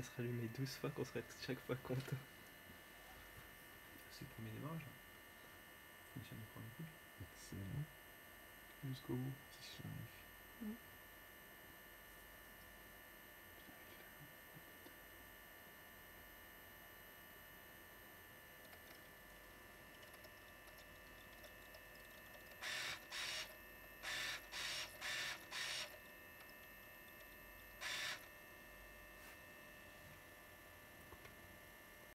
ferait se rallumer 12 fois qu'on serait chaque fois content. C'est le premier démarrage. Fonctionne le premier coup. Excellent. Jusqu'au bout, si je suis arrivé.